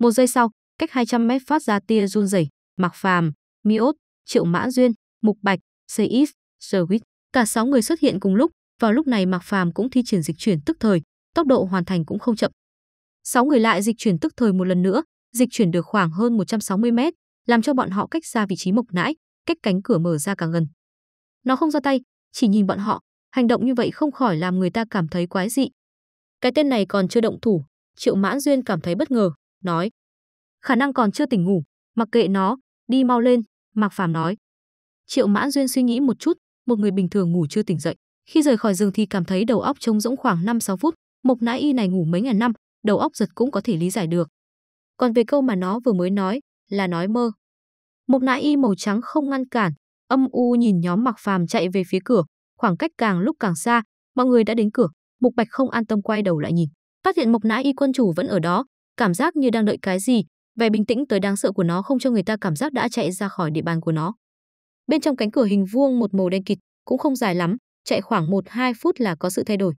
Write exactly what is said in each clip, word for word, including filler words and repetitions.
Một giây sau, cách hai trăm mét phát ra tia run rẩy, Mạc Phàm, Miốt, Triệu Mãn Duyên, Mục Bạch, Sơ Huyết, Sơ Quýt, cả sáu người xuất hiện cùng lúc. Vào lúc này Mạc Phàm cũng thi triển dịch chuyển tức thời, tốc độ hoàn thành cũng không chậm. Sáu người lại dịch chuyển tức thời một lần nữa, dịch chuyển được khoảng hơn một trăm sáu mươi mét, làm cho bọn họ cách xa vị trí Mộc Nãi, cách cánh cửa mở ra càng gần. Nó không ra tay, chỉ nhìn bọn họ, hành động như vậy không khỏi làm người ta cảm thấy quái dị. Cái tên này còn chưa động thủ, Triệu Mãn Duyên cảm thấy bất ngờ, nói: "Khả năng còn chưa tỉnh ngủ, mặc kệ nó, đi mau lên." Mạc Phàm nói. Triệu Mãn Duyên suy nghĩ một chút, một người bình thường ngủ chưa tỉnh dậy, khi rời khỏi giường thì cảm thấy đầu óc trống rỗng khoảng năm sáu phút, Mộc Nãi Y này ngủ mấy ngàn năm, đầu óc giật cũng có thể lý giải được. Còn về câu mà nó vừa mới nói, là nói mơ. Mộc Nãi Y màu trắng không ngăn cản, âm u nhìn nhóm Mạc Phàm chạy về phía cửa, khoảng cách càng lúc càng xa, mọi người đã đến cửa, Mục Bạch không an tâm quay đầu lại nhìn, phát hiện Mộc Nãi Y quân chủ vẫn ở đó, cảm giác như đang đợi cái gì, vẻ bình tĩnh tới đáng sợ của nó không cho người ta cảm giác đã chạy ra khỏi địa bàn của nó. Bên trong cánh cửa hình vuông một màu đen kịt, cũng không dài lắm, chạy khoảng một hai phút là có sự thay đổi.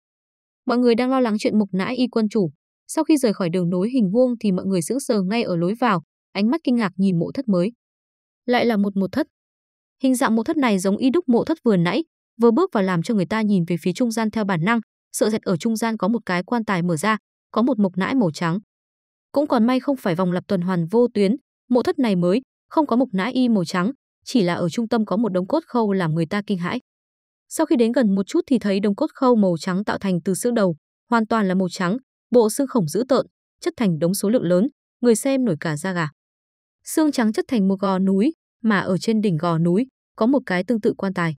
Mọi người đang lo lắng chuyện Mộc Nãi Y quân chủ. Sau khi rời khỏi đường nối hình vuông thì mọi người sững sờ ngay ở lối vào, ánh mắt kinh ngạc nhìn mộ thất mới. Lại là một mộ thất. Hình dạng mộ thất này giống y đúc mộ thất vừa nãy, vừa bước vào làm cho người ta nhìn về phía trung gian theo bản năng, sợ sệt ở trung gian có một cái quan tài mở ra, có một Mộc Nãi màu trắng. Cũng còn may không phải vòng lặp tuần hoàn vô tuyến, mộ thất này mới không có Mộc Nãi Y màu trắng, chỉ là ở trung tâm có một đống cốt khâu làm người ta kinh hãi. Sau khi đến gần một chút thì thấy đống cốt khâu màu trắng tạo thành từ xương đầu, hoàn toàn là màu trắng, bộ xương khổng dữ tợn, chất thành đống số lượng lớn, người xem nổi cả da gà. Xương trắng chất thành một gò núi, mà ở trên đỉnh gò núi có một cái tương tự quan tài.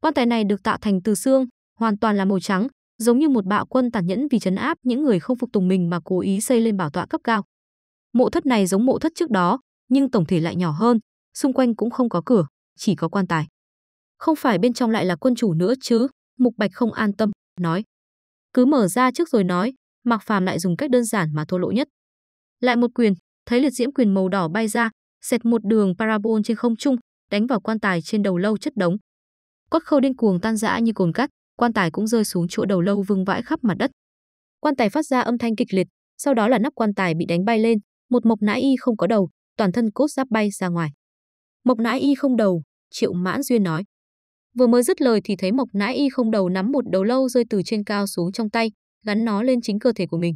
Quan tài này được tạo thành từ xương, hoàn toàn là màu trắng, giống như một bạo quân tàn nhẫn vì trấn áp những người không phục tùng mình mà cố ý xây lên bảo tọa cấp cao. Mộ thất này giống mộ thất trước đó, nhưng tổng thể lại nhỏ hơn, xung quanh cũng không có cửa, chỉ có quan tài. Không phải bên trong lại là quân chủ nữa chứ? Mục Bạch không an tâm, nói. Cứ mở ra trước rồi nói, Mạc Phàm lại dùng cách đơn giản mà thô lỗ nhất. Lại một quyền, thấy liệt diễm quyền màu đỏ bay ra, xẹt một đường parabol trên không trung, đánh vào quan tài trên đầu lâu chất đống. Cốt khâu điên cuồng tan rã như cồn cát, quan tài cũng rơi xuống chỗ đầu lâu vương vãi khắp mặt đất. Quan tài phát ra âm thanh kịch liệt, sau đó là nắp quan tài bị đánh bay lên, một Mộc Nãi Y không có đầu, toàn thân cốt giáp bay ra ngoài. Mộc Nãi Y không đầu, Triệu Mãn Duyên nói. Vừa mới dứt lời thì thấy Mộc Nãi Y không đầu nắm một đầu lâu rơi từ trên cao xuống trong tay, gắn nó lên chính cơ thể của mình.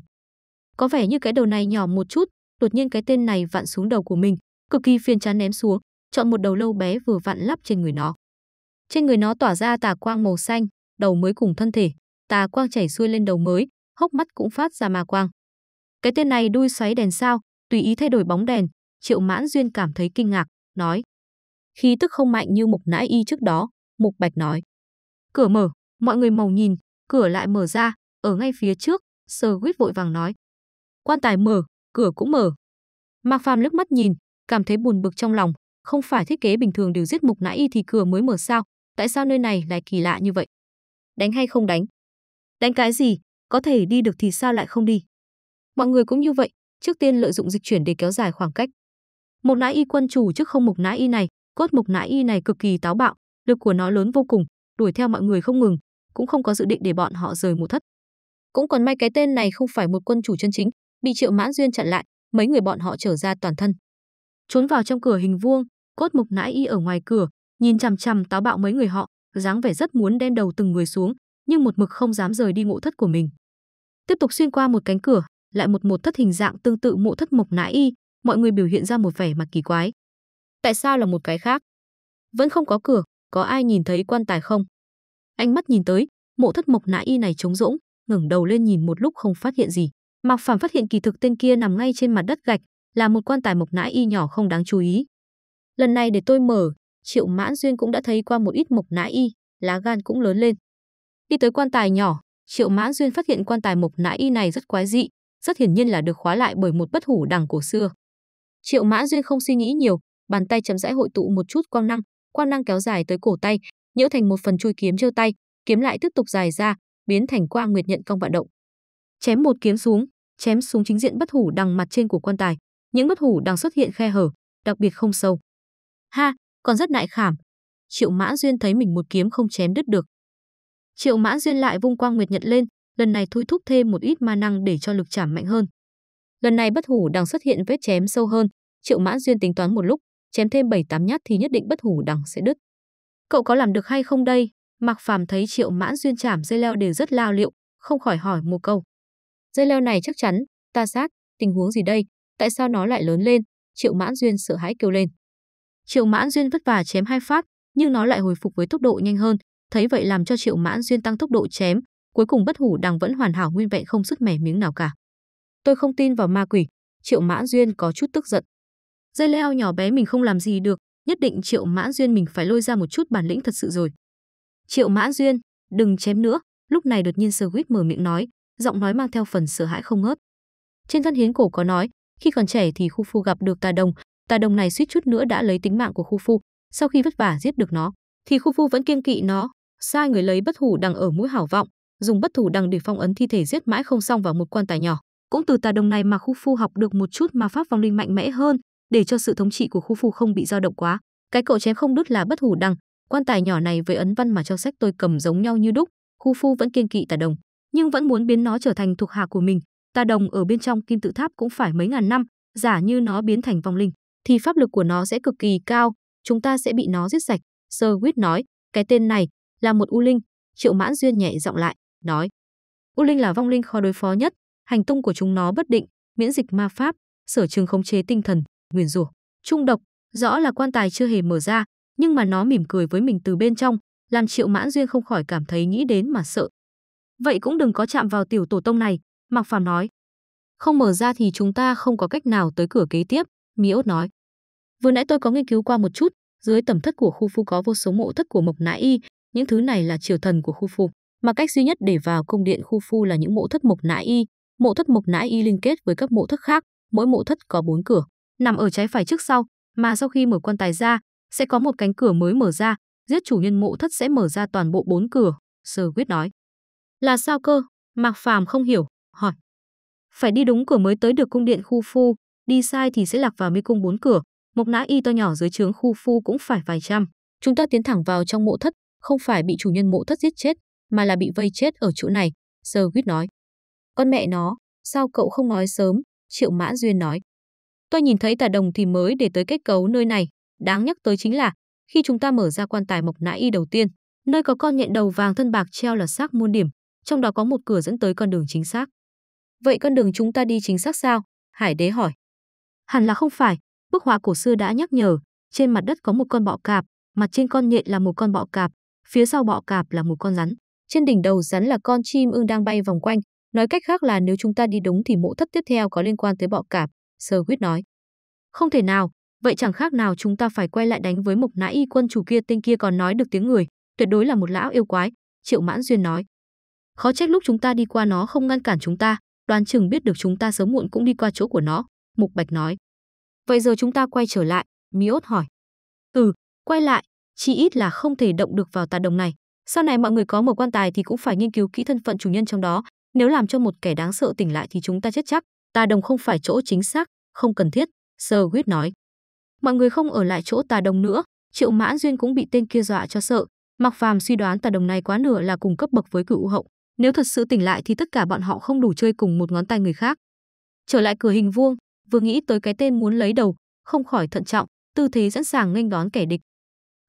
Có vẻ như cái đầu này nhỏ một chút, đột nhiên cái tên này vặn xuống đầu của mình, cực kỳ phiền chán ném xuống, chọn một đầu lâu bé vừa vặn lắp trên người nó. Trên người nó tỏa ra tà quang màu xanh, đầu mới cùng thân thể, tà quang chảy xuôi lên đầu mới, hốc mắt cũng phát ra ma quang. Cái tên này đuôi xoáy đèn sao, tùy ý thay đổi bóng đèn, Triệu Mãn Duyên cảm thấy kinh ngạc, nói. Khí tức không mạnh như Mộc Nãi Y trước đó, Mục Bạch nói. Cửa mở, mọi người mau nhìn, cửa lại mở ra, ở ngay phía trước, Sơ Huyết vội vàng nói. Quan tài mở, cửa cũng mở. Mạc Phàm liếc mắt nhìn, cảm thấy buồn bực trong lòng, không phải thiết kế bình thường đều giết Mộc Nãi Y thì cửa mới mở sao, tại sao nơi này lại kỳ lạ như vậy? Đánh hay không đánh? Đánh cái gì, có thể đi được thì sao lại không đi? Mọi người cũng như vậy, trước tiên lợi dụng dịch chuyển để kéo dài khoảng cách. Mộc Nãi Y quân chủ trước không Mộc Nãi Y này, cốt Mộc Nãi Y này cực kỳ táo bạo, lực của nó lớn vô cùng, đuổi theo mọi người không ngừng, cũng không có dự định để bọn họ rời mộ thất. Cũng còn may cái tên này không phải một quân chủ chân chính, bị Triệu Mãn Duyên chặn lại, mấy người bọn họ trở ra toàn thân. Trốn vào trong cửa hình vuông, cốt Mộc Nãi Y ở ngoài cửa, nhìn chằm chằm táo bạo mấy người họ, dáng vẻ rất muốn đem đầu từng người xuống, nhưng một mực không dám rời đi mộ thất của mình. Tiếp tục xuyên qua một cánh cửa, lại một mộ thất hình dạng tương tự mộ thất Mộc Nãi Y, mọi người biểu hiện ra một vẻ mặt kỳ quái. Tại sao là một cái khác? Vẫn không có cửa. Có ai nhìn thấy quan tài không? Ánh mắt nhìn tới, mộ thất Mộc Nãi Y này trống rỗng, ngẩng đầu lên nhìn một lúc không phát hiện gì. Mạc Phàm phát hiện kỳ thực tên kia nằm ngay trên mặt đất gạch, là một quan tài Mộc Nãi Y nhỏ không đáng chú ý. Lần này để tôi mở, Triệu Mãn Duyên cũng đã thấy qua một ít Mộc Nãi Y, lá gan cũng lớn lên. Đi tới quan tài nhỏ, Triệu Mãn Duyên phát hiện quan tài Mộc Nãi Y này rất quái dị, rất hiển nhiên là được khóa lại bởi một bất hủ đằng cổ xưa. Triệu Mãn Duyên không suy nghĩ nhiều, bàn tay chậm rãi hội tụ một chút quang năng. Quang năng kéo dài tới cổ tay, nhiễu thành một phần chui kiếm treo tay, kiếm lại tiếp tục dài ra, biến thành quang nguyệt nhận cong vận động. Chém một kiếm xuống, chém xuống chính diện bất hủ đằng mặt trên của quan tài, những bất hủ đằng xuất hiện khe hở, đặc biệt không sâu. Ha, còn rất nại khảm. Triệu Mãn Duyên thấy mình một kiếm không chém đứt được. Triệu Mãn Duyên lại vung quang nguyệt nhận lên, lần này thôi thúc thêm một ít ma năng để cho lực chạm mạnh hơn. Lần này bất hủ đằng xuất hiện vết chém sâu hơn, Triệu Mãn Duyên tính toán một lúc, chém thêm bảy tám nhát thì nhất định bất hủ đằng sẽ đứt. Cậu có làm được hay không đây? Mạc Phàm thấy Triệu Mãn Duyên chạm dây leo đều rất lao liệu, không khỏi hỏi một câu. Dây leo này chắc chắn, ta sát, tình huống gì đây? Tại sao nó lại lớn lên? Triệu Mãn Duyên sợ hãi kêu lên. Triệu Mãn Duyên vất vả chém hai phát, nhưng nó lại hồi phục với tốc độ nhanh hơn, thấy vậy làm cho Triệu Mãn Duyên tăng tốc độ chém, cuối cùng bất hủ đằng vẫn hoàn hảo nguyên vẹn không sứt mẻ miếng nào cả. Tôi không tin vào ma quỷ, Triệu Mãn Duyên có chút tức giận. Dây leo nhỏ bé mình không làm gì được, nhất định Triệu Mãn Duyên mình phải lôi ra một chút bản lĩnh thật sự rồi. Triệu Mãn Duyên, đừng chém nữa, lúc này đột nhiên Sơ Quýt mở miệng nói, giọng nói mang theo phần sợ hãi không ngớt. Trên thân hiến cổ có nói, khi còn trẻ thì khu phu gặp được tà đồng, tà đồng này suýt chút nữa đã lấy tính mạng của khu phu, sau khi vất vả giết được nó, thì khu phu vẫn kiêng kỵ nó, sai người lấy bất hủ đằng ở mũi hảo vọng, dùng bất hủ đằng để phong ấn thi thể giết mãi không xong vào một quan tài nhỏ. Cũng từ tà đồng này mà khu phu học được một chút ma pháp vong linh mạnh mẽ hơn, để cho sự thống trị của khu phu không bị dao động quá. Cái cậu chém không đứt là bất hủ đằng, quan tài nhỏ này với ấn văn mà trong sách tôi cầm giống nhau như đúc. Khu phu vẫn kiêng kỵ tà đồng, nhưng vẫn muốn biến nó trở thành thuộc hạ của mình. Tà đồng ở bên trong kim tự tháp cũng phải mấy ngàn năm, giả như nó biến thành vong linh, thì pháp lực của nó sẽ cực kỳ cao, chúng ta sẽ bị nó giết sạch. Sơ Huyết nói, cái tên này là một u linh. Triệu Mãn Duyên nhẹ giọng lại, nói, u linh là vong linh khó đối phó nhất, hành tung của chúng nó bất định, miễn dịch ma pháp, sở trường khống chế tinh thần, nguyền rủa, trung độc. Rõ là quan tài chưa hề mở ra, nhưng mà nó mỉm cười với mình từ bên trong, làm Triệu Mãn Duyên không khỏi cảm thấy nghĩ đến mà sợ. Vậy cũng đừng có chạm vào tiểu tổ tông này, Mạc Phàm nói. Không mở ra thì chúng ta không có cách nào tới cửa kế tiếp, Miốt nói. Vừa nãy tôi có nghiên cứu qua một chút, dưới tẩm thất của khu phu có vô số mộ thất của Mộc Nãi Y, những thứ này là triều thần của khu phu, mà cách duy nhất để vào cung điện khu phu là những mộ thất Mộc Nãi Y. Mộ thất Mộc Nãi Y liên kết với các mộ thất khác, mỗi mộ thất có bốn cửa, nằm ở trái phải trước sau, mà sau khi mở quan tài ra, sẽ có một cánh cửa mới mở ra, giết chủ nhân mộ thất sẽ mở ra toàn bộ bốn cửa, Sơ Quýt nói. Là sao cơ? Mạc Phàm không hiểu, hỏi. Phải đi đúng cửa mới tới được cung điện khu phu, đi sai thì sẽ lạc vào mê cung bốn cửa, Mộc Nãi Y to nhỏ dưới trướng khu phu cũng phải vài trăm. Chúng ta tiến thẳng vào trong mộ thất, không phải bị chủ nhân mộ thất giết chết, mà là bị vây chết ở chỗ này, Sơ Quýt nói. Con mẹ nó, sao cậu không nói sớm? Triệu Mãn Duyên nói. Tôi nhìn thấy tà đồng thì mới để tới kết cấu nơi này. Đáng nhắc tới chính là khi chúng ta mở ra quan tài Mộc Nãi Y đầu tiên, nơi có con nhện đầu vàng thân bạc treo là xác muôn điểm, trong đó có một cửa dẫn tới con đường chính xác. Vậy con đường chúng ta đi chính xác sao? Hải Đế hỏi. Hẳn là không phải. Bức họa cổ xưa đã nhắc nhở, trên mặt đất có một con bọ cạp, mặt trên con nhện là một con bọ cạp, phía sau bọ cạp là một con rắn, trên đỉnh đầu rắn là con chim ưng đang bay vòng quanh. Nói cách khác là nếu chúng ta đi đúng thì mộ thất tiếp theo có liên quan tới bọ cạp, Sơ Huyết nói. Không thể nào, vậy chẳng khác nào chúng ta phải quay lại đánh với Mộc Nãi Y quân chủ kia, tên kia còn nói được tiếng người, tuyệt đối là một lão yêu quái, Triệu Mãn Duyên nói. Khó trách lúc chúng ta đi qua nó không ngăn cản chúng ta, đoán chừng biết được chúng ta sớm muộn cũng đi qua chỗ của nó, Mục Bạch nói. Vậy giờ chúng ta quay trở lại, Miốt hỏi. Ừ, quay lại, chỉ ít là không thể động được vào tà đồng này. Sau này mọi người có mở quan tài thì cũng phải nghiên cứu kỹ thân phận chủ nhân trong đó. Nếu làm cho một kẻ đáng sợ tỉnh lại thì chúng ta chết chắc. Tà đồng không phải chỗ chính xác, không cần thiết, Sơ Huyết nói. Mọi người không ở lại chỗ tà đồng nữa. Triệu Mãn Duyên cũng bị tên kia dọa cho sợ. Mạc Phàm suy đoán tà đồng này quá nửa là cùng cấp bậc với Cửu hậu. Nếu thật sự tỉnh lại thì tất cả bọn họ không đủ chơi cùng một ngón tay người khác. Trở lại cửa hình vuông, vừa nghĩ tới cái tên muốn lấy đầu, không khỏi thận trọng, tư thế sẵn sàng nghênh đón kẻ địch.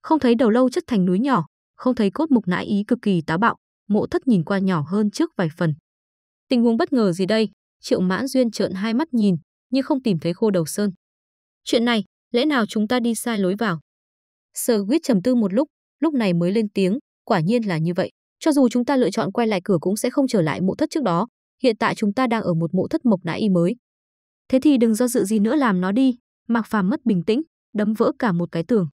Không thấy đầu lâu chất thành núi nhỏ, không thấy cốt Mộc Nãi Y cực kỳ táo bạo, mộ thất nhìn qua nhỏ hơn trước vài phần. Tình huống bất ngờ gì đây? Triệu Mãn Duyên trợn hai mắt nhìn, nhưng không tìm thấy khô đầu sơn. Chuyện này, lẽ nào chúng ta đi sai lối vào? Sơ Quýt trầm tư một lúc, lúc này mới lên tiếng, quả nhiên là như vậy. Cho dù chúng ta lựa chọn quay lại cửa cũng sẽ không trở lại mộ thất trước đó. Hiện tại chúng ta đang ở một mộ thất Mộc Nãi Y mới. Thế thì đừng do dự gì nữa, làm nó đi. Mạc Phàm mất bình tĩnh, đấm vỡ cả một cái tường.